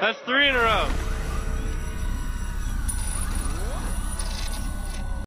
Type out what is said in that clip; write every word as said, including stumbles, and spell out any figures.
That's three in a row.